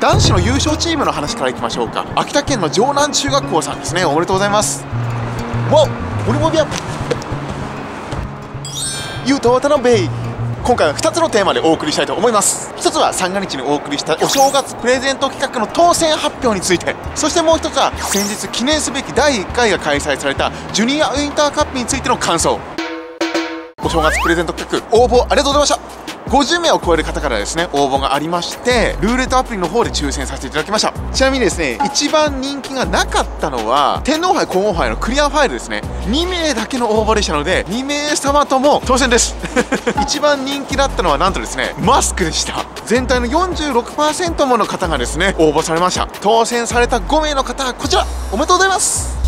男子の優勝チームの話からいきましょうか。秋田県の城南中学校さんですね、おめでとうございます。わっ、ボリボリアップゆうと渡辺、今回は2つのテーマでお送りしたいと思います。1つは三が日にお送りしたお正月プレゼント企画の当選発表について、そしてもう1つは先日記念すべき第1回が開催されたジュニアウインターカップについての感想。お正月プレゼント企画応募ありがとうございました。50名を超える方からですね応募がありまして、ルーレットアプリの方で抽選させていただきました。ちなみにですね、一番人気がなかったのは天皇杯皇后杯のクリアファイルですね。2名だけの応募でしたので2名様とも当選です一番人気だったのはなんとですねマスクでした。全体の 46% もの方がですね応募されました。当選された5名の方はこちら、おめでとうございます。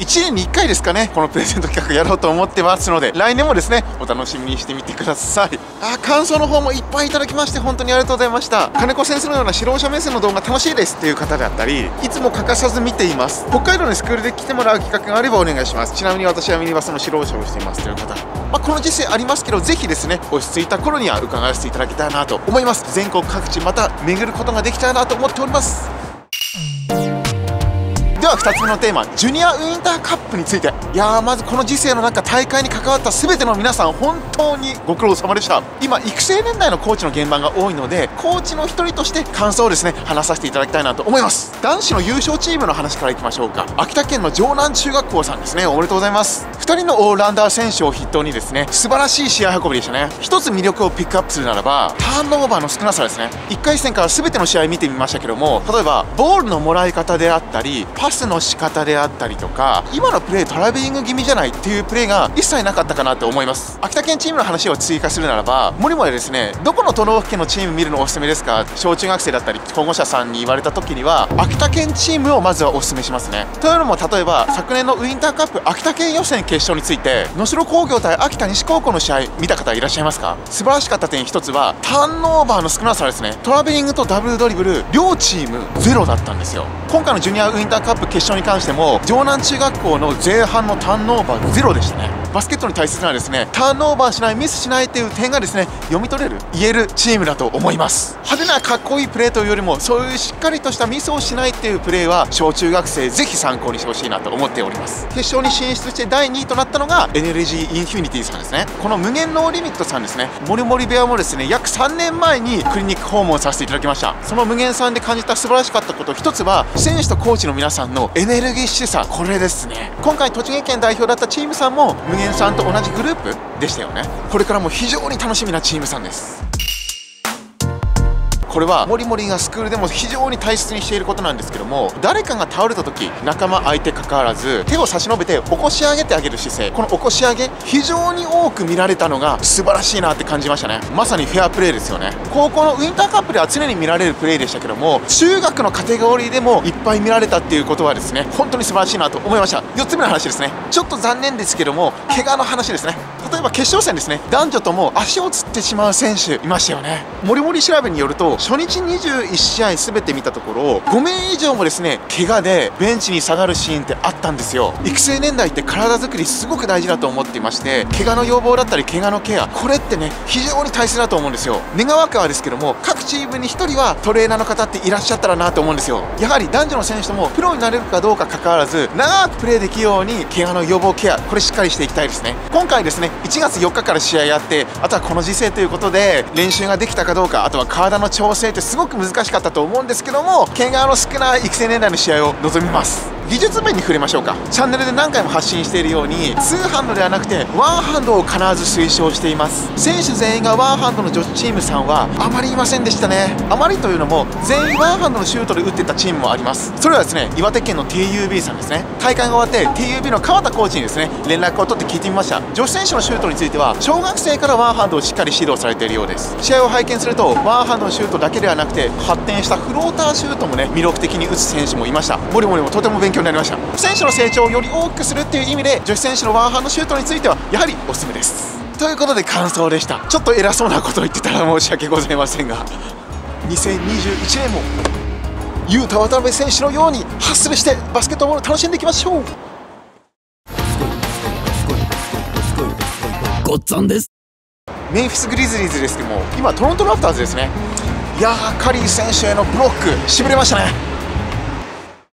1年に1回ですかね、このプレゼント企画やろうと思ってますので、来年もですねお楽しみにしてみてください。感想の方もいっぱいいただきまして本当にありがとうございました。金子先生のような指導者目線の動画楽しいですっていう方だったり、いつも欠かさず見ています、北海道にスクールで来てもらう企画があればお願いします、ちなみに私はミニバスの指導者をしていますという方、この実践ありますけど、ぜひですね落ち着いた頃には伺わせていただけたらなと思います。全国各地また巡ることができたらなと思っております。では2つ目のテーマ、ジュニアウインターカップについて。いやー、まずこの時世の中大会に関わった全ての皆さん本当にご苦労様でした。今育成年代のコーチの現場が多いので、コーチの一人として感想をですね話させていただきたいなと思います。男子の優勝チームの話からいきましょうか。秋田県の城南中学校さんですね、おめでとうございます。2人のオールラウンダー選手を筆頭にですね素晴らしい試合運びでしたね。一つ魅力をピックアップするならばターンオーバーの少なさですね。1回戦から全ての試合見てみましたけども、例えばボールのもらい方であったりパスの仕方であったりとか、今のプレートラベリング気味じゃないっていうプレーが一切なかったかなと思います。秋田県チームの話を追加するならば、もりもりですねどこの都道府県のチーム見るのおすすめですか、小中学生だったり保護者さんに言われた時には秋田県チームをまずはおすすめしますね。というのも、例えば昨年のウインターカップ秋田県予選決勝について能代工業対秋田西高校の試合見た方いらっしゃいますか。素晴らしかった点1つはターンオーバーの少なさですね。トラベリングとダブルドリブル両チームゼロだったんですよ。今回のジュニアウインターカップ決勝に関しても城南中学校の前半のターンオーバーゼロでしたね。バスケットに大切なのはですねターンオーバーしない、ミスしないっていう点がですね読み取れる言えるチームだと思います。派手なかっこいいプレーというよりも、そういうしっかりとしたミスをしないっていうプレーは小中学生ぜひ参考にしてほしいなと思っております。決勝に進出して第2位となったのがエネルギーインフィニティさんですね。この無限ノーリミットさんですね、もりもり部屋もですね約3年前にクリニック訪問させていただきました。その無限さんで感じた素晴らしかったこと1つは、選手とコーチの皆さんのエネルギッシュさ、これですね。今回栃木県代表だったチームさんも無限さんと同じグループでしたよね。これからも非常に楽しみなチームさんです。これはモリモリがスクールでも非常に大切にしていることなんですけども、誰かが倒れた時仲間相手関わらず手を差し伸べて起こし上げてあげる姿勢、この起こし上げ非常に多く見られたのが素晴らしいなって感じましたね。まさにフェアプレーですよね。高校のウインターカップでは常に見られるプレーでしたけども、中学のカテゴリーでもいっぱい見られたっていうことはですね本当に素晴らしいなと思いました。4つ目の話ですね、ちょっと残念ですけども怪我の話ですね。例えば決勝戦ですね、男女とも足をつってしまう選手いましたよね。モリモリ調べによると初日21試合全て見たところ5名以上もですね怪我でベンチに下がるシーンってあったんですよ。育成年代って体づくりすごく大事だと思っていまして、怪我の予防だったり怪我のケア、これってね非常に大切だと思うんですよ。願わくはですけども各チームに1人はトレーナーの方っていらっしゃったらなと思うんですよ。やはり男女の選手ともプロになれるかどうか関わらず長くプレーできるように怪我の予防ケア、これしっかりしていきたいですね。今回ですね1月4日から試合やって、あとはこの時勢ということで練習ができたかどうか、あとは体の調整ってすごく難しかったと思うんですけども、怪我の少ない育成年代の試合を臨みます。技術面に触れましょうか。チャンネルで何回も発信しているようにツーハンドではなくてワンハンドを必ず推奨しています。選手全員がワンハンドの女子チームさんはあまりいませんでしたね。あまりというのも全員ワンハンドのシュートで打ってたチームもあります。それはですね岩手県の TUB さんですね。大会が終わって TUB の川田コーチにですね連絡を取って聞いてみました。女子選手のシュートについては小学生からワンハンドをしっかり指導されているようです。試合を拝見するとワンハンドのシュートだけではなくて発展したフローターシュートもね魅力的に打つ選手もいました。モリモリもとても勉強になりました。選手の成長をより大きくするっていう意味で女子選手のワンハンドシュートについてはやはりおすすめです。ということで感想でした。ちょっと偉そうなことを言ってたら申し訳ございませんが、2021年も雄太渡辺選手のようにハッスルしてバスケットボールを楽しんでいきましょう。ごっつぁんです。メンフィス・グリズリーズですけども、今トロント・ラプターズですね。いやー、カリー選手へのブロック、しびれましたね。